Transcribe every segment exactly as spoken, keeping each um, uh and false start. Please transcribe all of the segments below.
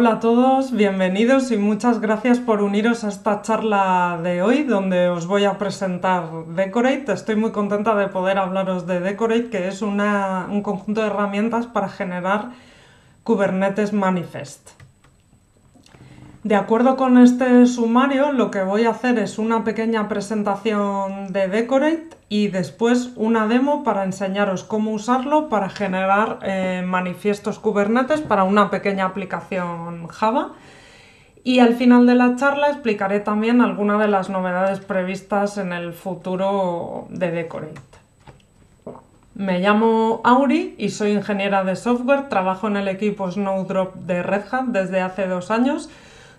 Hola a todos, bienvenidos y muchas gracias por uniros a esta charla de hoy donde os voy a presentar Dekorate. Estoy muy contenta de poder hablaros de Dekorate, que es una, un conjunto de herramientas para generar Kubernetes Manifest. De acuerdo con este sumario, lo que voy a hacer es una pequeña presentación de Dekorate y después una demo para enseñaros cómo usarlo para generar eh, manifiestos Kubernetes para una pequeña aplicación Java. Y al final de la charla explicaré también algunas de las novedades previstas en el futuro de Dekorate. Me llamo Auri y soy ingeniera de software. Trabajo en el equipo Snowdrop de Red Hat desde hace dos años,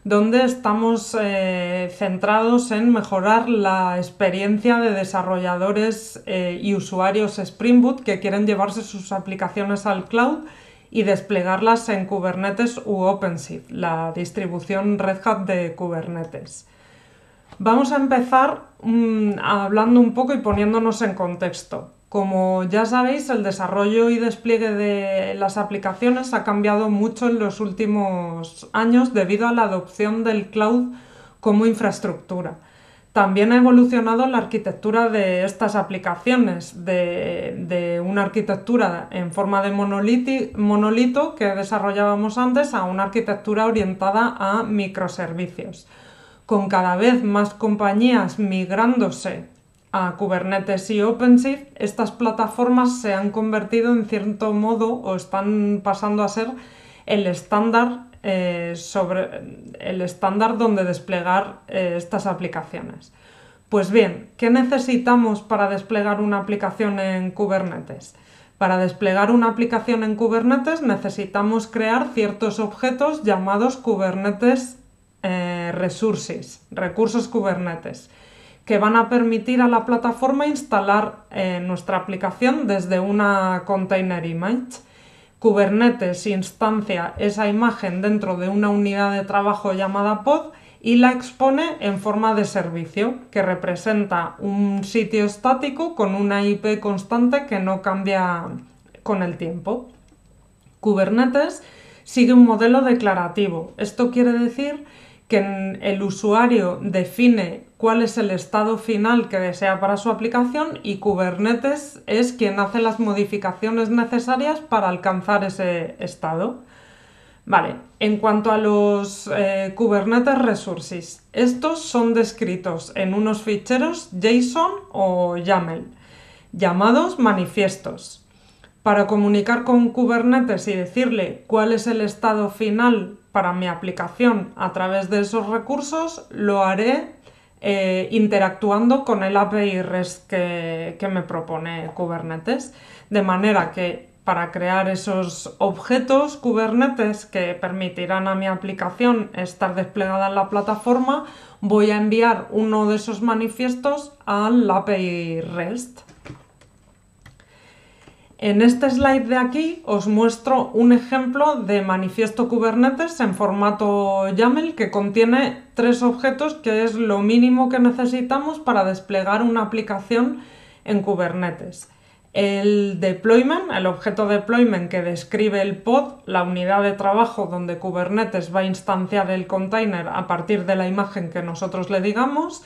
donde estamos eh, centrados en mejorar la experiencia de desarrolladores eh, y usuarios Spring Boot que quieren llevarse sus aplicaciones al cloud y desplegarlas en Kubernetes u OpenShift, la distribución Red Hat de Kubernetes. Vamos a empezar mmm, hablando un poco y poniéndonos en contexto. Como ya sabéis, el desarrollo y despliegue de las aplicaciones ha cambiado mucho en los últimos años debido a la adopción del cloud como infraestructura. También ha evolucionado la arquitectura de estas aplicaciones, de, de una arquitectura en forma de monolito que desarrollábamos antes a una arquitectura orientada a microservicios, con cada vez más compañías migrándose a Kubernetes y OpenShift. Estas plataformas se han convertido en cierto modo o están pasando a ser el estándar eh, sobre el estándar donde desplegar eh, estas aplicaciones. Pues bien, ¿qué necesitamos para desplegar una aplicación en Kubernetes? Para desplegar una aplicación en Kubernetes necesitamos crear ciertos objetos llamados Kubernetes eh, Resources, recursos Kubernetes, que van a permitir a la plataforma instalar eh, nuestra aplicación desde una container image. Kubernetes instancia esa imagen dentro de una unidad de trabajo llamada pod y la expone en forma de servicio, que representa un sitio estático con una I P constante que no cambia con el tiempo. Kubernetes sigue un modelo declarativo. Esto quiere decir que el usuario define cuál es el estado final que desea para su aplicación y Kubernetes es quien hace las modificaciones necesarias para alcanzar ese estado. Vale, en cuanto a los eh, Kubernetes Resources, estos son descritos en unos ficheros JSON o YAML, llamados manifiestos. Para comunicar con Kubernetes y decirle cuál es el estado final para mi aplicación a través de esos recursos, lo haré eh, interactuando con el A P I REST que, que me propone Kubernetes, de manera que para crear esos objetos Kubernetes que permitirán a mi aplicación estar desplegada en la plataforma, voy a enviar uno de esos manifiestos al A P I REST. En este slide de aquí os muestro un ejemplo de manifiesto Kubernetes en formato YAML que contiene tres objetos, que es lo mínimo que necesitamos para desplegar una aplicación en Kubernetes. El deployment, el objeto deployment que describe el pod, la unidad de trabajo donde Kubernetes va a instanciar el container a partir de la imagen que nosotros le digamos.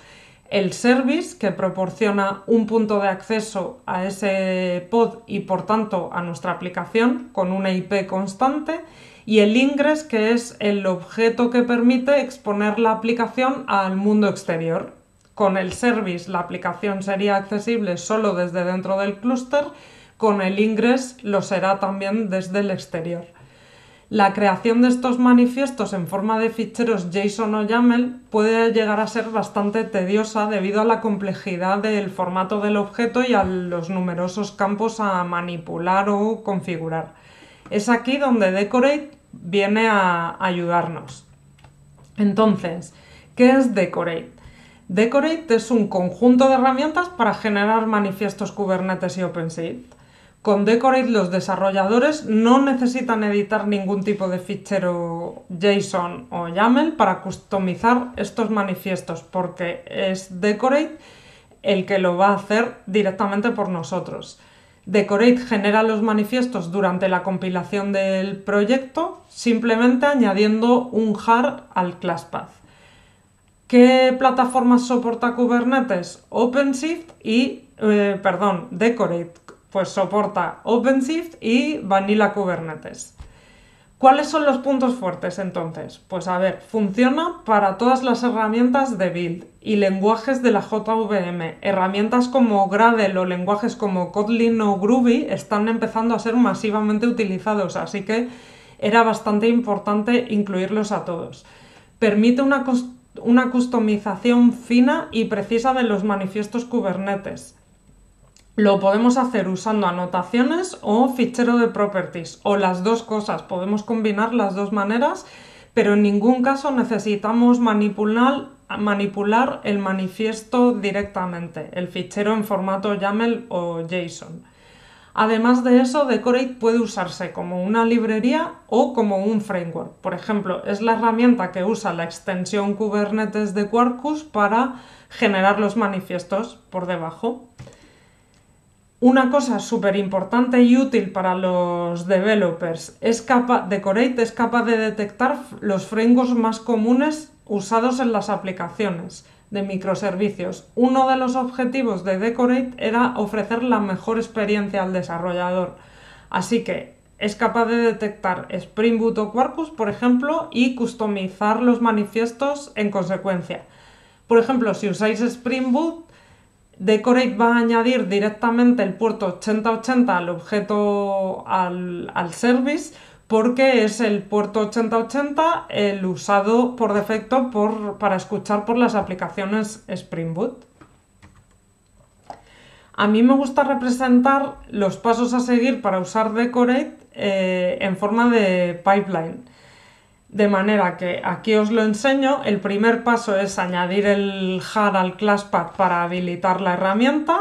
El service, que proporciona un punto de acceso a ese pod y por tanto a nuestra aplicación con una I P constante, y el ingress, que es el objeto que permite exponer la aplicación al mundo exterior. Con el service la aplicación sería accesible solo desde dentro del clúster, con el ingress lo será también desde el exterior. La creación de estos manifiestos en forma de ficheros JSON o YAML puede llegar a ser bastante tediosa debido a la complejidad del formato del objeto y a los numerosos campos a manipular o configurar. Es aquí donde Dekorate viene a ayudarnos. Entonces, ¿qué es Dekorate? Dekorate es un conjunto de herramientas para generar manifiestos Kubernetes y OpenShift. Con Dekorate los desarrolladores no necesitan editar ningún tipo de fichero JSON o YAML para customizar estos manifiestos, porque es Dekorate el que lo va a hacer directamente por nosotros. Dekorate genera los manifiestos durante la compilación del proyecto, simplemente añadiendo un jar al classpath. ¿Qué plataformas soporta Kubernetes? OpenShift y, eh, perdón, Dekorate, pues soporta OpenShift y Vanilla Kubernetes. ¿Cuáles son los puntos fuertes entonces? Pues a ver, funciona para todas las herramientas de build y lenguajes de la J V M. Herramientas como Gradle o lenguajes como Kotlin o Groovy están empezando a ser masivamente utilizados, así que era bastante importante incluirlos a todos. Permite una, una customización fina y precisa de los manifiestos Kubernetes. Lo podemos hacer usando anotaciones o fichero de properties, o las dos cosas, podemos combinar las dos maneras, pero en ningún caso necesitamos manipular, manipular el manifiesto directamente, el fichero en formato YAML o JSON. Además de eso, Dekorate puede usarse como una librería o como un framework. Por ejemplo, es la herramienta que usa la extensión Kubernetes de Quarkus para generar los manifiestos por debajo. Una cosa súper importante y útil para los developers es capaz, Dekorate es capaz de detectar los frameworks más comunes usados en las aplicaciones de microservicios. Uno de los objetivos de Dekorate era ofrecer la mejor experiencia al desarrollador. Así que es capaz de detectar Spring Boot o Quarkus, por ejemplo, y customizar los manifiestos en consecuencia. Por ejemplo, si usáis Spring Boot, Dekorate va a añadir directamente el puerto ochenta ochenta al objeto, al, al service, porque es el puerto ochenta ochenta el usado por defecto por, para escuchar por las aplicaciones Spring Boot. A mí me gusta representar los pasos a seguir para usar Dekorate eh, en forma de pipeline. De manera que aquí os lo enseño. El primer paso es añadir el jar al classpath para habilitar la herramienta,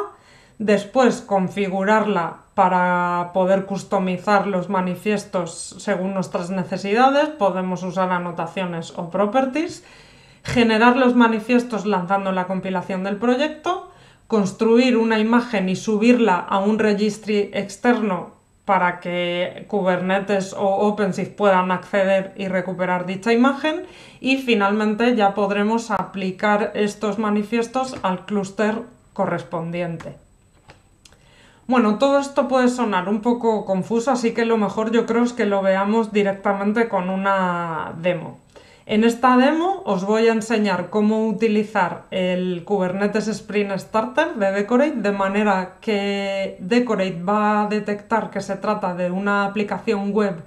después configurarla para poder customizar los manifiestos según nuestras necesidades, podemos usar anotaciones o properties, generar los manifiestos lanzando la compilación del proyecto, construir una imagen y subirla a un registry externo para que Kubernetes o OpenShift puedan acceder y recuperar dicha imagen, y finalmente ya podremos aplicar estos manifiestos al clúster correspondiente. Bueno, todo esto puede sonar un poco confuso, así que lo mejor yo creo es que lo veamos directamente con una demo. En esta demo os voy a enseñar cómo utilizar el Kubernetes Spring Starter de Dekorate, de manera que Dekorate va a detectar que se trata de una aplicación web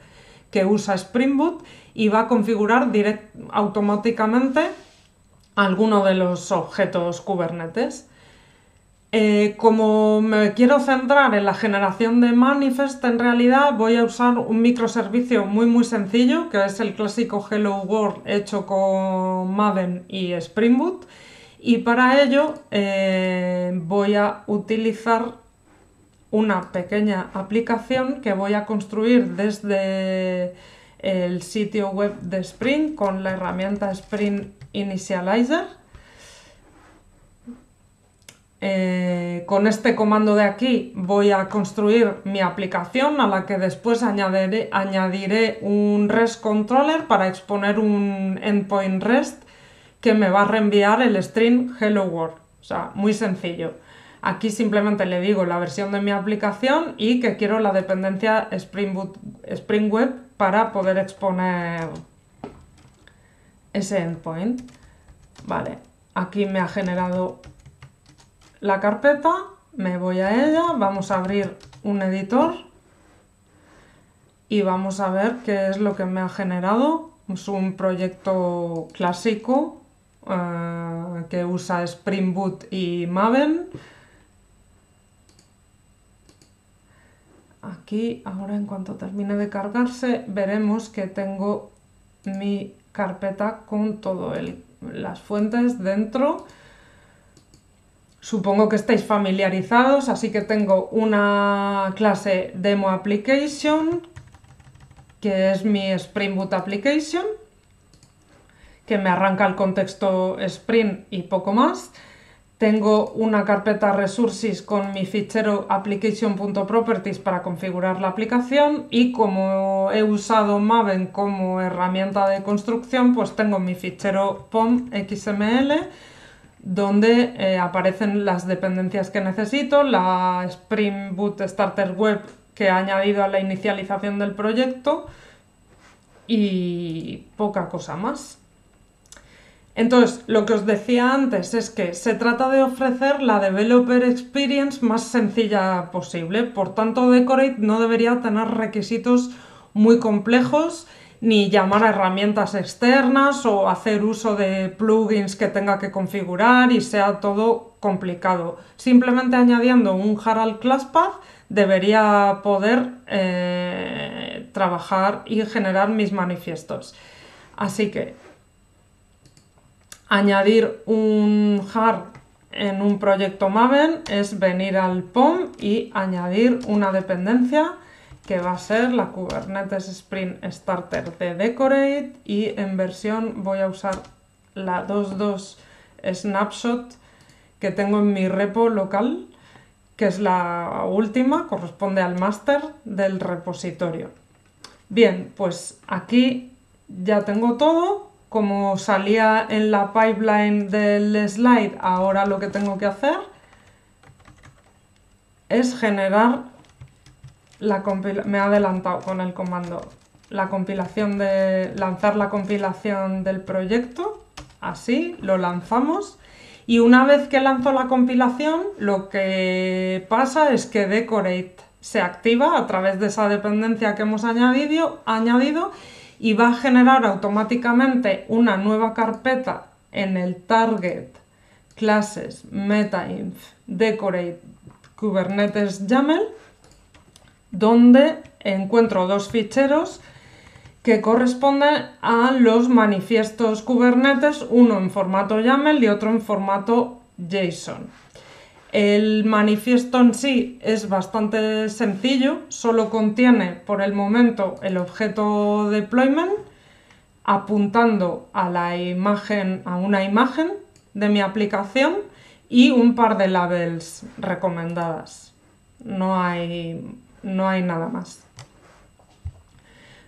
que usa Spring Boot y va a configurar direct- automáticamente alguno de los objetos Kubernetes. Eh, como me quiero centrar en la generación de manifest, en realidad voy a usar un microservicio muy muy sencillo, que es el clásico Hello World hecho con Maven y Spring Boot, y para ello eh, voy a utilizar una pequeña aplicación que voy a construir desde el sitio web de Spring con la herramienta Spring Initializer. Eh, con este comando de aquí voy a construir mi aplicación, a la que después añadiré, añadiré un RestController para exponer un endpoint REST que me va a reenviar el string Hello World. O sea, muy sencillo. Aquí simplemente le digo la versión de mi aplicación y que quiero la dependencia Spring Boot, Spring Web para poder exponer ese endpoint. Vale, aquí me ha generado la carpeta, me voy a ella, vamos a abrir un editor y vamos a ver qué es lo que me ha generado. Es un proyecto clásico eh, que usa Spring Boot y Maven. Aquí, ahora en cuanto termine de cargarse, veremos que tengo mi carpeta con todas las fuentes dentro. Supongo que estáis familiarizados, así que tengo una clase Demo Application, que es mi Spring Boot Application, que me arranca el contexto Spring y poco más. Tengo una carpeta resources con mi fichero application.properties para configurar la aplicación, y como he usado Maven como herramienta de construcción, pues tengo mi fichero pom punto xml donde eh, aparecen las dependencias que necesito, la Spring Boot Starter Web que he añadido a la inicialización del proyecto y poca cosa más. Entonces, lo que os decía antes es que se trata de ofrecer la developer experience más sencilla posible. Por tanto, Dekorate no debería tener requisitos muy complejos, ni llamar a herramientas externas o hacer uso de plugins que tenga que configurar y sea todo complicado. Simplemente añadiendo un Harald ClassPath debería poder eh, trabajar y generar mis manifiestos. Así que añadir un jar en un proyecto Maven es venir al pom y añadir una dependencia que va a ser la Kubernetes Spring Starter de Dekorate, y en versión voy a usar la dos punto dos snapshot que tengo en mi repo local, que es la última, corresponde al master del repositorio. Bien, pues aquí ya tengo todo. Como salía en la pipeline del slide, ahora lo que tengo que hacer es generar la compilación. Me he adelantado con el comando. La compilación de. Lanzar la compilación del proyecto. Así, lo lanzamos. Y una vez que lanzo la compilación, lo que pasa es que Dekorate se activa a través de esa dependencia que hemos añadido. añadido y va a generar automáticamente una nueva carpeta en el target classes metainf dekorate kubernetes yaml, donde encuentro dos ficheros que corresponden a los manifiestos kubernetes, uno en formato yaml y otro en formato JSON. El manifiesto en sí es bastante sencillo, solo contiene por el momento el objeto deployment apuntando a la imagen, a una imagen de mi aplicación, y un par de labels recomendadas. No hay, no hay nada más.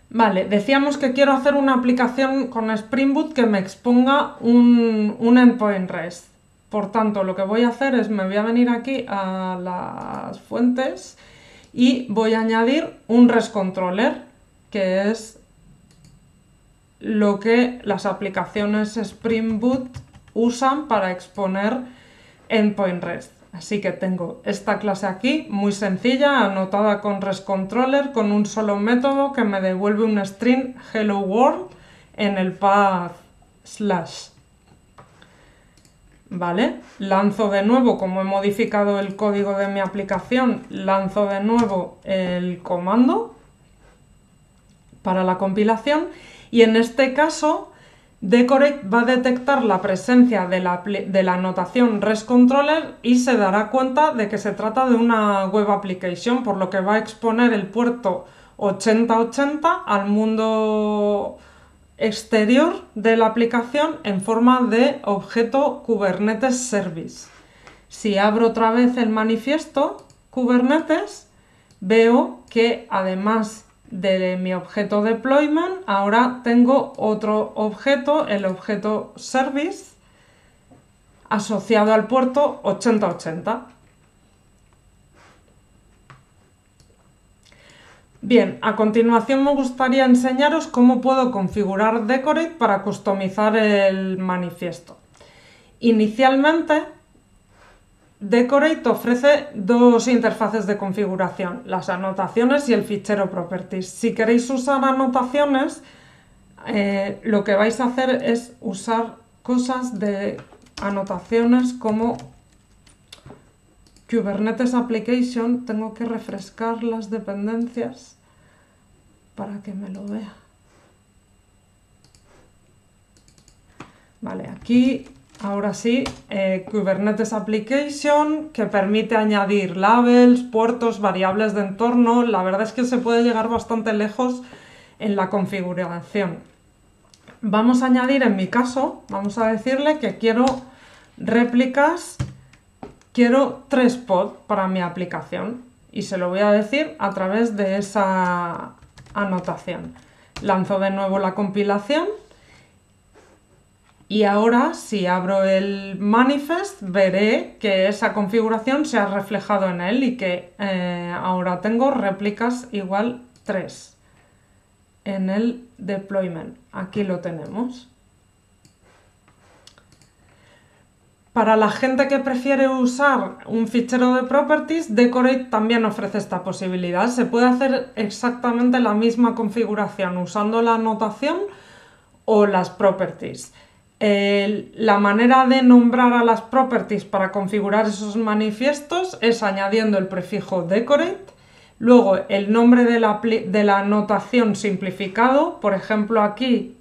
Vale, decíamos que quiero hacer una aplicación con Spring Boot que me exponga un, un endpoint REST. Por tanto, lo que voy a hacer es, me voy a venir aquí a las fuentes y voy a añadir un RestController, que es lo que las aplicaciones Spring Boot usan para exponer endpoint REST. Así que tengo esta clase aquí, muy sencilla, anotada con RestController, con un solo método que me devuelve un string hello world en el path slash. Vale, lanzo de nuevo, como he modificado el código de mi aplicación, lanzo de nuevo el comando para la compilación, y en este caso Dekorate va a detectar la presencia de la, de la anotación RestController y se dará cuenta de que se trata de una web application, por lo que va a exponer el puerto ochenta ochenta al mundo exterior de la aplicación en forma de objeto Kubernetes Service. Si abro otra vez el manifiesto Kubernetes, veo que además de mi objeto deployment, ahora tengo otro objeto, el objeto Service, asociado al puerto ochenta ochenta. Bien, a continuación me gustaría enseñaros cómo puedo configurar Dekorate para customizar el manifiesto. Inicialmente, Dekorate ofrece dos interfaces de configuración, las anotaciones y el fichero properties. Si queréis usar anotaciones, eh, lo que vais a hacer es usar cosas de anotaciones como Kubernetes Application. Tengo que refrescar las dependencias para que me lo vea. Vale, aquí, ahora sí, eh, Kubernetes Application, que permite añadir labels, puertos, variables de entorno. La verdad es que se puede llegar bastante lejos en la configuración. Vamos a añadir, en mi caso, vamos a decirle que quiero réplicas quiero tres pods para mi aplicación y se lo voy a decir a través de esa anotación. Lanzo de nuevo la compilación y ahora si abro el manifest veré que esa configuración se ha reflejado en él y que eh, ahora tengo réplicas igual tres en el deployment. Aquí lo tenemos. Para la gente que prefiere usar un fichero de properties, Dekorate también ofrece esta posibilidad. Se puede hacer exactamente la misma configuración usando la anotación o las properties. Eh, la manera de nombrar a las properties para configurar esos manifiestos es añadiendo el prefijo Dekorate, luego el nombre de la, de la anotación simplificado, por ejemplo aquí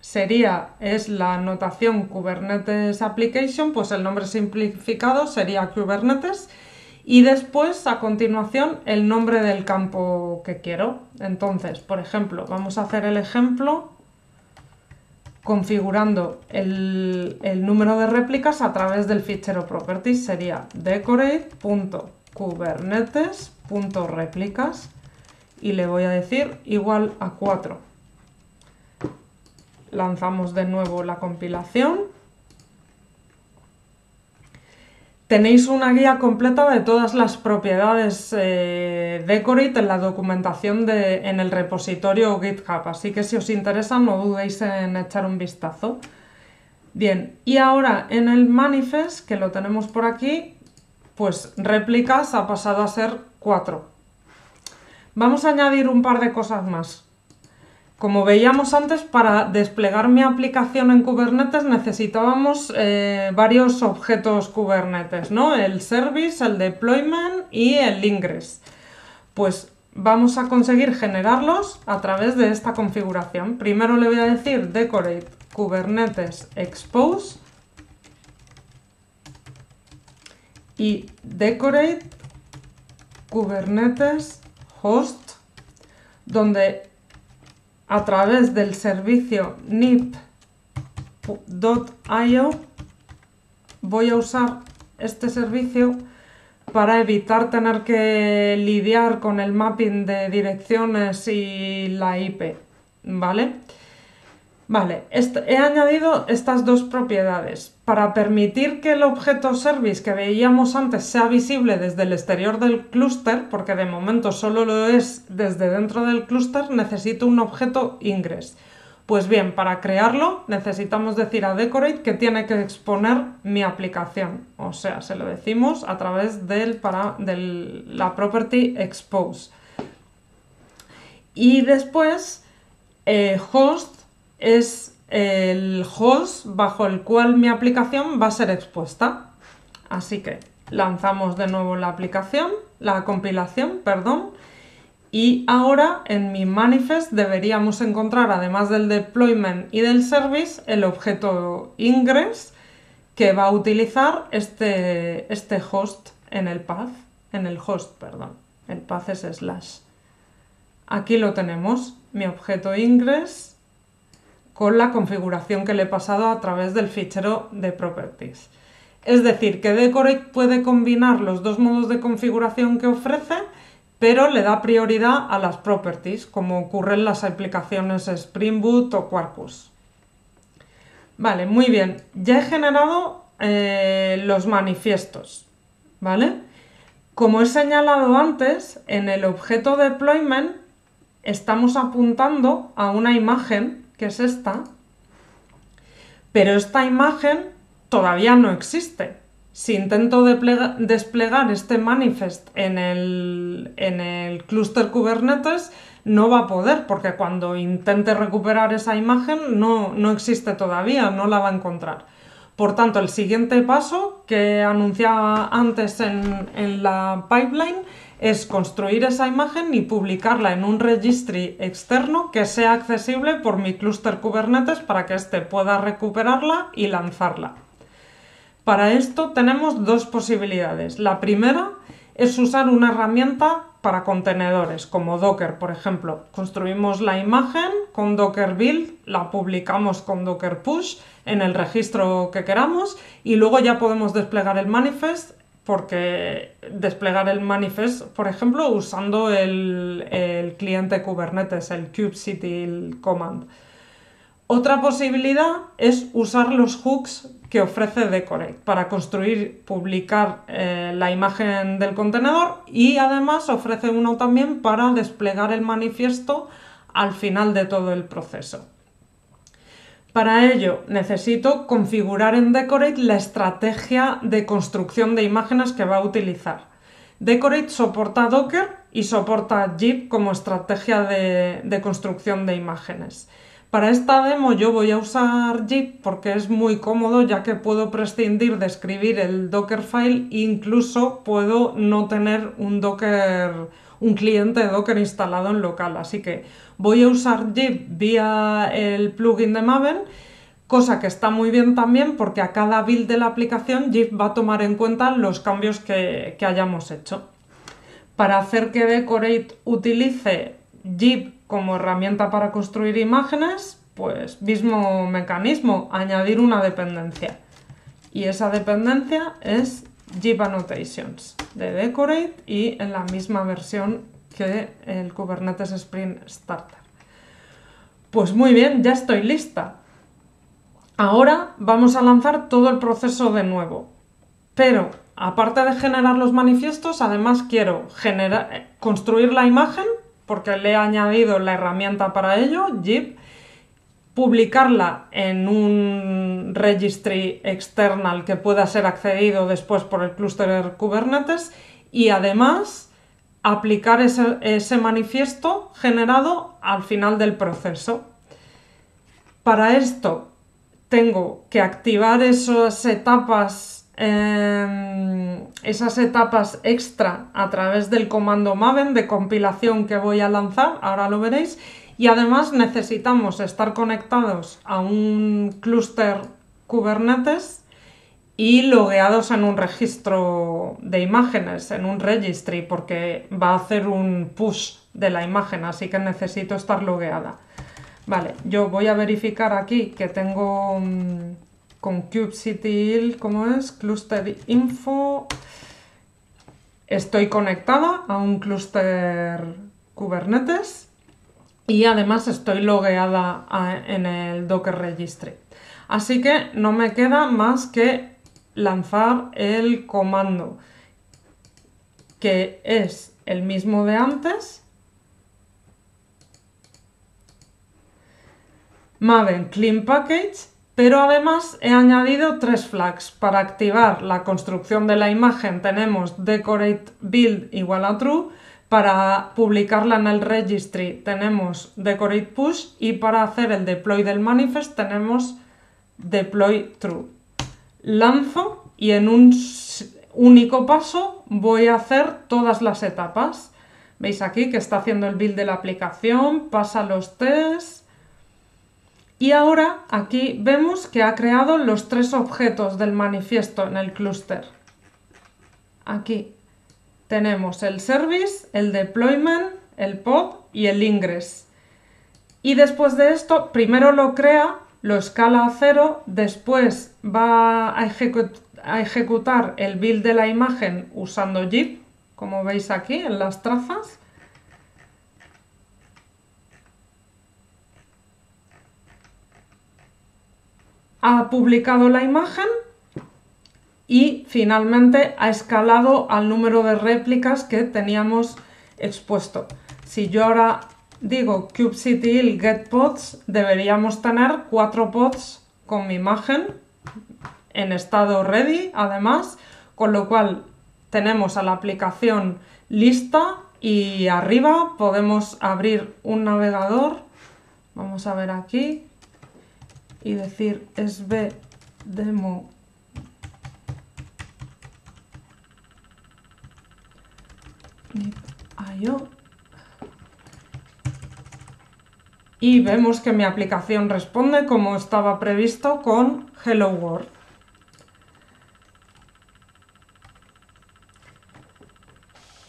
sería, es la anotación Kubernetes Application, pues el nombre simplificado sería Kubernetes y después a continuación el nombre del campo que quiero. Entonces, por ejemplo, vamos a hacer el ejemplo configurando el, el número de réplicas a través del fichero properties, sería dekorate punto kubernetes punto réplicas y le voy a decir igual a cuatro. Lanzamos de nuevo la compilación. Tenéis una guía completa de todas las propiedades eh, Dekorate en la documentación de, en el repositorio GitHub, así que si os interesa no dudéis en echar un vistazo. Bien, y ahora en el manifest, que lo tenemos por aquí, pues réplicas ha pasado a ser cuatro. Vamos a añadir un par de cosas más. Como veíamos antes, para desplegar mi aplicación en Kubernetes necesitábamos eh, varios objetos Kubernetes, ¿no? El service, el deployment y el ingress. Pues vamos a conseguir generarlos a través de esta configuración. Primero le voy a decir dekorate kubernetes expose y dekorate kubernetes host, donde a través del servicio nip punto i o voy a usar este servicio para evitar tener que lidiar con el mapping de direcciones y la I P, ¿vale? Vale, he añadido estas dos propiedades. Para permitir que el objeto service que veíamos antes sea visible desde el exterior del clúster, porque de momento solo lo es desde dentro del clúster, necesito un objeto ingress. Pues bien, para crearlo necesitamos decir a Dekorate que tiene que exponer mi aplicación. O sea, se lo decimos a través del para, del, la property expose. Y después, eh, host es el host bajo el cual mi aplicación va a ser expuesta. Así que lanzamos de nuevo la aplicación, la compilación, perdón, y ahora en mi manifest deberíamos encontrar, además del deployment y del service, el objeto ingress que va a utilizar este, este host en el path, en el host, perdón, el path es slash. Aquí lo tenemos, mi objeto ingress, con la configuración que le he pasado a través del fichero de properties. Es decir, que Dekorate puede combinar los dos modos de configuración que ofrece, pero le da prioridad a las properties, como ocurre en las aplicaciones Spring Boot o Quarkus. Vale, muy bien. Ya he generado eh, los manifiestos, ¿vale? Como he señalado antes, en el objeto deployment estamos apuntando a una imagen que es esta, pero esta imagen todavía no existe. Si intento desplegar este manifest en el, en el clúster Kubernetes, no va a poder, porque cuando intente recuperar esa imagen no, no existe todavía, no la va a encontrar. Por tanto, el siguiente paso que anunciaba antes en, en la pipeline es construir esa imagen y publicarla en un registry externo que sea accesible por mi clúster Kubernetes para que éste pueda recuperarla y lanzarla. Para esto tenemos dos posibilidades. La primera es usar una herramienta para contenedores, como Docker, por ejemplo. Construimos la imagen con Docker build, la publicamos con Docker push en el registro que queramos y luego ya podemos desplegar el manifest porque desplegar el manifest, por ejemplo, usando el, el cliente Kubernetes, el kubectl command. Otra posibilidad es usar los hooks que ofrece Dekorate para construir, publicar eh, la imagen del contenedor, y además ofrece uno también para desplegar el manifiesto al final de todo el proceso. Para ello necesito configurar en Dekorate la estrategia de construcción de imágenes que va a utilizar. Dekorate soporta Docker y soporta Jib como estrategia de, de construcción de imágenes. Para esta demo yo voy a usar Jib porque es muy cómodo, ya que puedo prescindir de escribir el Dockerfile e incluso puedo no tener un Docker, un cliente de Docker instalado en local. Así que voy a usar Jib vía el plugin de Maven, cosa que está muy bien también porque a cada build de la aplicación Jib va a tomar en cuenta los cambios que, que hayamos hecho. Para hacer que Dekorate utilice Jib como herramienta para construir imágenes, pues mismo mecanismo, añadir una dependencia. Y esa dependencia es Jib Annotations de Dekorate y en la misma versión que el Kubernetes Spring Starter. Pues muy bien, ya estoy lista. Ahora vamos a lanzar todo el proceso de nuevo, pero aparte de generar los manifiestos, además quiero generar, construir la imagen, porque le he añadido la herramienta para ello, Jib, publicarla en un registry external que pueda ser accedido después por el clúster Kubernetes y además aplicar ese, ese manifiesto generado al final del proceso. Para esto tengo que activar esas etapas, eh, esas etapas extra a través del comando Maven de compilación que voy a lanzar, ahora lo veréis. Y además necesitamos estar conectados a un clúster Kubernetes y logueados en un registro de imágenes, en un registry, porque va a hacer un push de la imagen, así que necesito estar logueada. Vale, yo voy a verificar aquí que tengo con kubectl, ¿cómo es? Cluster info. Estoy conectada a un clúster Kubernetes. Y además estoy logueada en el Docker Registry. Así que no me queda más que lanzar el comando, que es el mismo de antes. Maven Clean Package, pero además he añadido tres flags. Para activar la construcción de la imagen tenemos Dekorate Build igual a True. Para publicarla en el registry tenemos Dekorate Push y para hacer el deploy del manifest tenemos Deploy True. Lanzo y en un único paso voy a hacer todas las etapas. Veis aquí que está haciendo el build de la aplicación, pasa los tests y ahora aquí vemos que ha creado los tres objetos del manifiesto en el clúster. Aquí tenemos el service, el deployment, el pod y el ingress. Y después de esto, primero lo crea, lo escala a cero, después va a, ejecut- a ejecutar el build de la imagen usando Jib, como veis aquí en las trazas. Ha publicado la imagen. Y finalmente ha escalado al número de réplicas que teníamos expuesto. Si yo ahora digo kubectl get pods, deberíamos tener cuatro pods con mi imagen en estado ready, además, con lo cual tenemos a la aplicación lista y arriba podemos abrir un navegador. Vamos a ver aquí y decir sbdemo. nip punto i o y vemos que mi aplicación responde como estaba previsto con Hello World.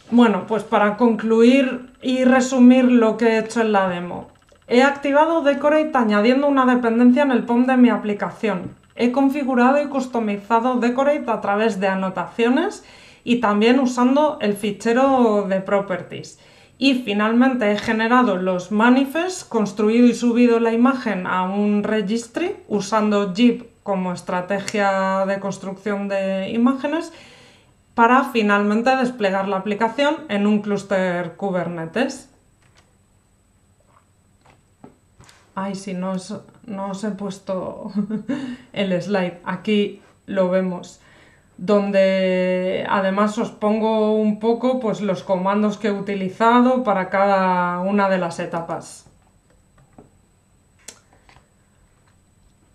Bueno, pues para concluir y resumir lo que he hecho en la demo. He activado Dekorate añadiendo una dependencia en el pom de mi aplicación. He configurado y customizado Dekorate a través de anotaciones y también usando el fichero de properties. Y finalmente he generado los manifests, construido y subido la imagen a un registry usando Jib como estrategia de construcción de imágenes para finalmente desplegar la aplicación en un clúster Kubernetes. Ay, si no os, no os he puesto el slide, aquí lo vemos, donde además os pongo un poco pues, los comandos que he utilizado para cada una de las etapas.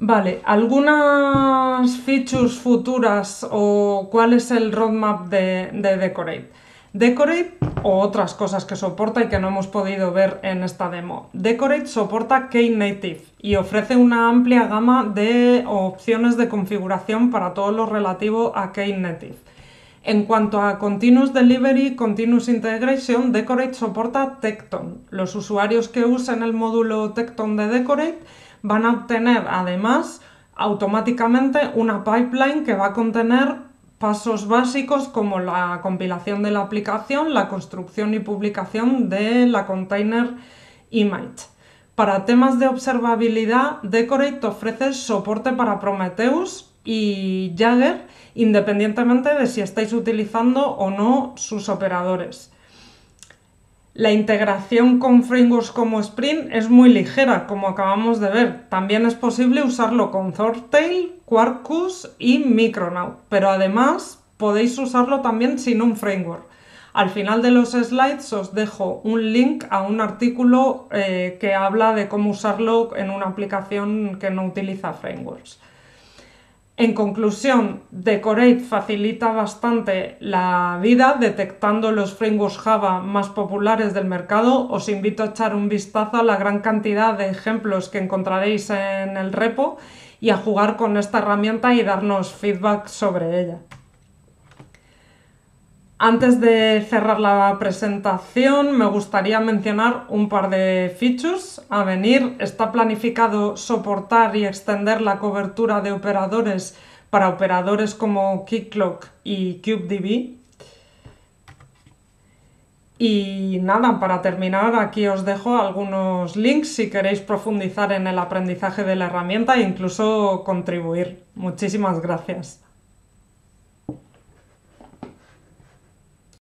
Vale, algunas features futuras o cuál es el roadmap de, de Dekorate. Dekorate o otras cosas que soporta y que no hemos podido ver en esta demo. Dekorate soporta Knative y ofrece una amplia gama de opciones de configuración para todo lo relativo a Knative. En cuanto a Continuous Delivery y Continuous Integration, Dekorate soporta Tekton. Los usuarios que usen el módulo Tekton de Dekorate van a obtener además automáticamente una pipeline que va a contener pasos básicos como la compilación de la aplicación, la construcción y publicación de la container image. Para temas de observabilidad, Dekorate ofrece soporte para Prometheus y Jaeger independientemente de si estáis utilizando o no sus operadores. La integración con frameworks como Spring es muy ligera, como acabamos de ver. También es posible usarlo con ThorTail, Quarkus y Micronaut, pero además podéis usarlo también sin un framework. Al final de los slides os dejo un link a un artículo eh, que habla de cómo usarlo en una aplicación que no utiliza frameworks. En conclusión, Dekorate facilita bastante la vida detectando los frameworks Java más populares del mercado. Os invito a echar un vistazo a la gran cantidad de ejemplos que encontraréis en el repo y a jugar con esta herramienta y darnos feedback sobre ella. Antes de cerrar la presentación, me gustaría mencionar un par de features a venir. Está planificado soportar y extender la cobertura de operadores para operadores como Keycloak y CubeDB. Y nada, para terminar, aquí os dejo algunos links si queréis profundizar en el aprendizaje de la herramienta e incluso contribuir. Muchísimas gracias.